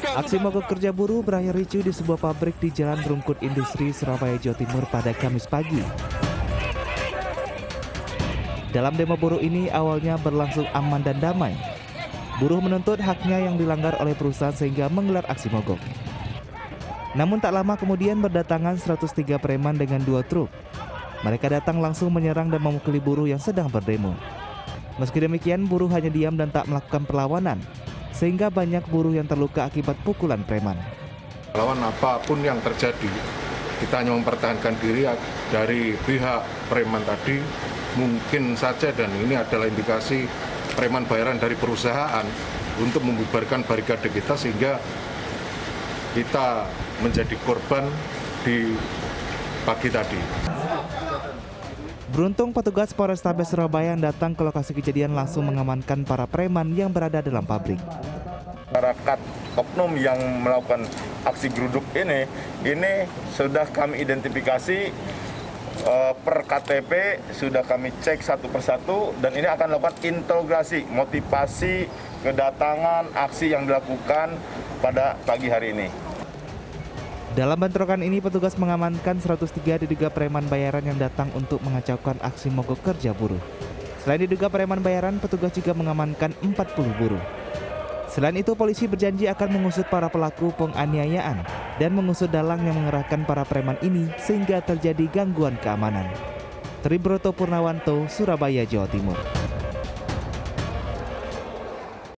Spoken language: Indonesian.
Aksi mogok kerja buruh berakhir ricuh di sebuah pabrik di Jalan Rungkut Industri, Surabaya, Jawa Timur pada Kamis pagi. Dalam demo buruh ini awalnya berlangsung aman dan damai. Buruh menuntut haknya yang dilanggar oleh perusahaan sehingga menggelar aksi mogok. Namun tak lama kemudian berdatangan 103 preman dengan 2 truk. Mereka datang langsung menyerang dan memukuli buruh yang sedang berdemo. Meski demikian, buruh hanya diam dan tak melakukan perlawanan, sehingga banyak buruh yang terluka akibat pukulan preman. Lawan apapun yang terjadi, kita hanya mempertahankan diri dari pihak preman tadi. Mungkin saja, dan ini adalah indikasi preman bayaran dari perusahaan untuk membubarkan barikade kita, sehingga kita menjadi korban di pagi tadi. Beruntung petugas Polrestabes Surabaya yang datang ke lokasi kejadian langsung mengamankan para preman yang berada dalam pabrik. Masyarakat oknum yang melakukan aksi geruduk ini sudah kami identifikasi per KTP, sudah kami cek satu persatu, dan ini akan dilakukan interogasi, motivasi kedatangan aksi yang dilakukan pada pagi hari ini. Dalam bentrokan ini, petugas mengamankan 103 diduga preman bayaran yang datang untuk mengacaukan aksi mogok kerja buruh. Selain diduga preman bayaran, petugas juga mengamankan 40 buruh. Selain itu, polisi berjanji akan mengusut para pelaku penganiayaan dan mengusut dalang yang mengerahkan para preman ini sehingga terjadi gangguan keamanan. Tri Broto Purnawanto, Surabaya, Jawa Timur.